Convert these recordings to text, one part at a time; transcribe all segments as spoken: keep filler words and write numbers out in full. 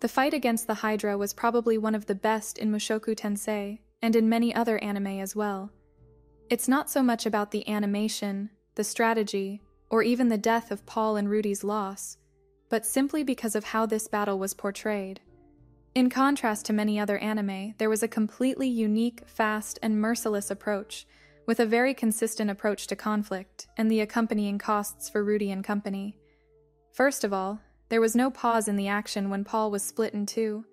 The fight against the Hydra was probably one of the best in Mushoku Tensei, and in many other anime as well. It's not so much about the animation, the strategy, or even the death of Paul and Rudy's loss, but simply because of how this battle was portrayed. In contrast to many other anime, there was a completely unique, fast, and merciless approach, with a very consistent approach to conflict, and the accompanying costs for Rudy and company. First of all, there was no pause in the action when Paul was split in two.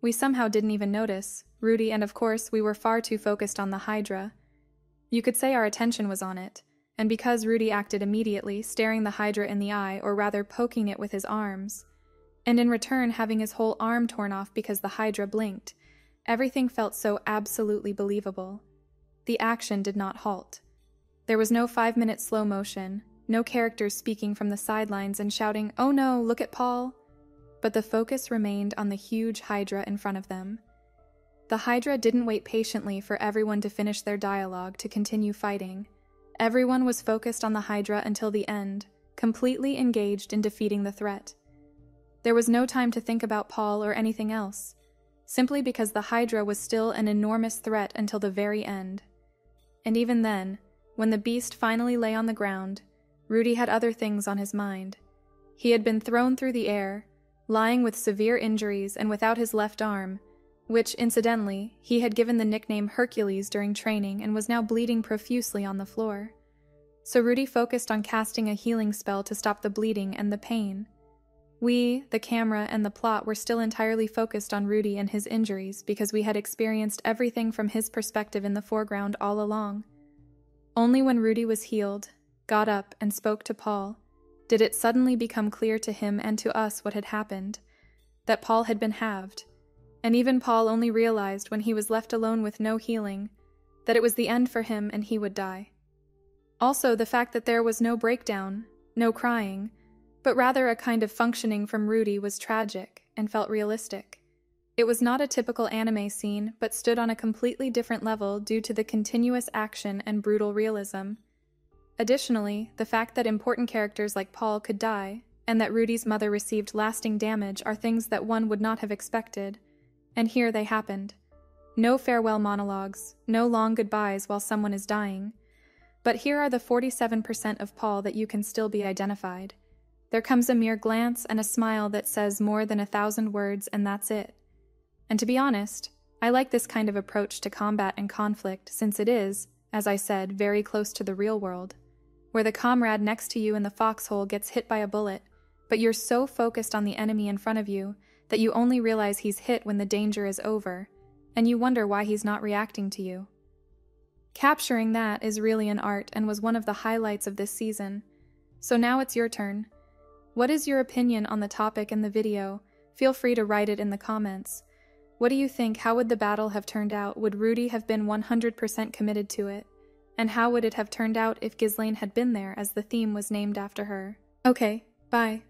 We somehow didn't even notice, Rudy, and of course we were far too focused on the Hydra. You could say our attention was on it, and because Rudy acted immediately, staring the Hydra in the eye, or rather poking it with his arms, and in return having his whole arm torn off because the Hydra blinked, everything felt so absolutely believable. The action did not halt. There was no five-minute slow motion, no characters speaking from the sidelines and shouting, "Oh no, look at Paul!" But the focus remained on the huge Hydra in front of them. The Hydra didn't wait patiently for everyone to finish their dialogue to continue fighting. Everyone was focused on the Hydra until the end, completely engaged in defeating the threat. There was no time to think about Paul or anything else, simply because the Hydra was still an enormous threat until the very end. And even then, when the beast finally lay on the ground, Rudy had other things on his mind. He had been thrown through the air, lying with severe injuries and without his left arm, which, incidentally, he had given the nickname Hercules during training and was now bleeding profusely on the floor. So Rudy focused on casting a healing spell to stop the bleeding and the pain. We, the camera, and the plot were still entirely focused on Rudy and his injuries because we had experienced everything from his perspective in the foreground all along. Only when Rudy was healed, got up, and spoke to Paul, did it suddenly become clear to him and to us what had happened, that Paul had been halved. And even Paul only realized when he was left alone with no healing, that it was the end for him and he would die. Also, the fact that there was no breakdown, no crying, but rather a kind of functioning from Rudy was tragic and felt realistic. It was not a typical anime scene, but stood on a completely different level due to the continuous action and brutal realism. Additionally, the fact that important characters like Paul could die, and that Rudy's mother received lasting damage are things that one would not have expected, and here they happened. No farewell monologues, no long goodbyes while someone is dying, but here are the forty-seven percent of Paul that you can still be identified. There comes a mere glance and a smile that says more than a thousand words, and that's it. And to be honest, I like this kind of approach to combat and conflict since it is, as I said, very close to the real world, where the comrade next to you in the foxhole gets hit by a bullet, but you're so focused on the enemy in front of you that you only realize he's hit when the danger is over, and you wonder why he's not reacting to you. Capturing that is really an art and was one of the highlights of this season. So now it's your turn. What is your opinion on the topic in the video? Feel free to write it in the comments. What do you think? How would the battle have turned out? Would Rudy have been one hundred percent committed to it? And how would it have turned out if Ghislaine had been there, as the theme was named after her? Okay, bye.